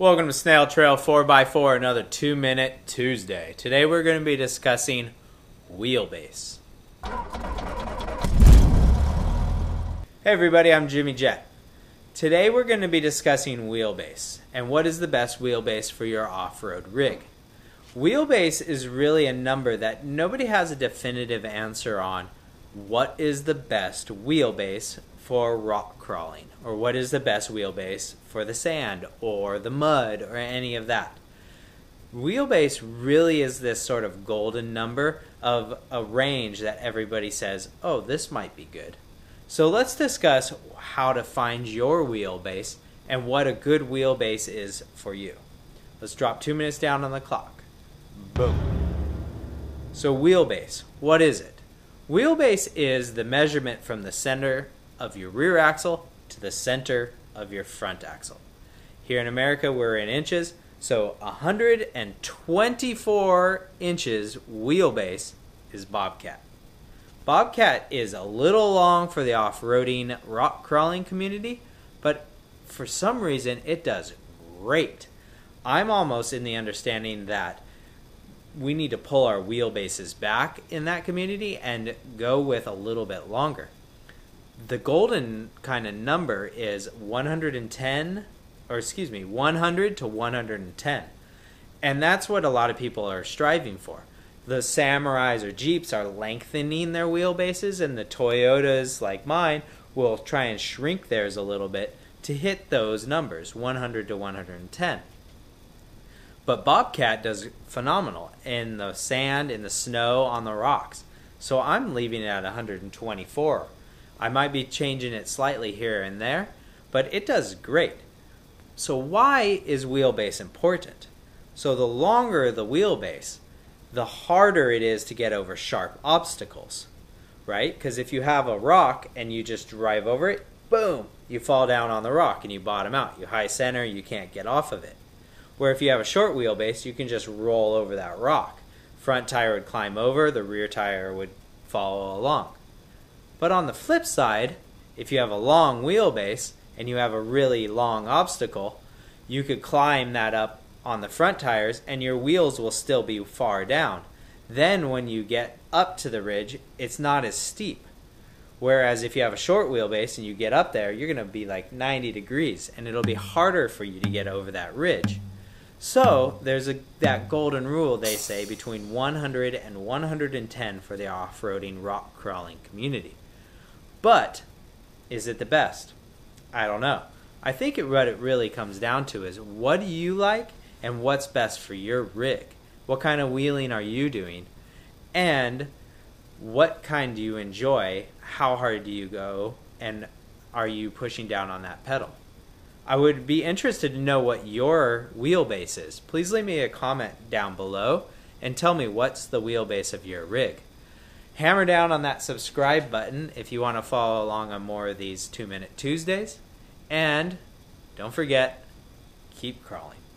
Welcome to Snail Trail 4x4, another 2 Minute Tuesday. Today we're going to be discussing wheelbase. Hey everybody, I'm Jimmy Jett. Today we're going to be discussing wheelbase and what is the best wheelbase for your off-road rig. Wheelbase is really a number that nobody has a definitive answer on. What is the best wheelbase for rock crawling, or what is the best wheelbase for the sand or the mud or any of that? Wheelbase really is this sort of golden number of a range that everybody says, oh, this might be good. So let's discuss how to find your wheelbase and what a good wheelbase is for you. Let's drop 2 minutes down on the clock. Boom. So wheelbase, what is it? Wheelbase is the measurement from the center of your rear axle to the center of your front axle. Here in America, we're in inches, so 124 inches wheelbase is Bobcat. Bobcat is a little long for the off-roading rock crawling community, but for some reason it does great. I'm almost in the understanding that we need to pull our wheelbases back in that community and go with a little bit longer. The golden kind of number is 100 to 110. And that's what a lot of people are striving for. The Samurais or Jeeps are lengthening their wheelbases, and the Toyotas like mine will try and shrink theirs a little bit to hit those numbers, 100 to 110. But Bobcat does phenomenal in the sand, in the snow, on the rocks. So I'm leaving it at 124. I might be changing it slightly here and there, but it does great. So why is wheelbase important? So the longer the wheelbase, the harder it is to get over sharp obstacles, right? Because if you have a rock and you just drive over it, boom, you fall down on the rock and you bottom out. You high center, you can't get off of it. Where if you have a short wheelbase, you can just roll over that rock. Front tire would climb over, the rear tire would follow along. But on the flip side, if you have a long wheelbase and you have a really long obstacle, you could climb that up on the front tires and your wheels will still be far down. Then when you get up to the ridge, it's not as steep. Whereas if you have a short wheelbase and you get up there, you're going to be like 90 degrees and it'll be harder for you to get over that ridge. So there's that golden rule, they say, between 100 and 110 for the off-roading rock crawling community. But is it the best? I don't know. I think what it really comes down to is, what do you like and what's best for your rig? What kind of wheeling are you doing? And what kind do you enjoy? How hard do you go? And are you pushing down on that pedal? I would be interested to know what your wheelbase is. Please leave me a comment down below and tell me what's the wheelbase of your rig. Hammer down on that subscribe button if you want to follow along on more of these 2 Minute Tuesdays. And don't forget, keep crawling.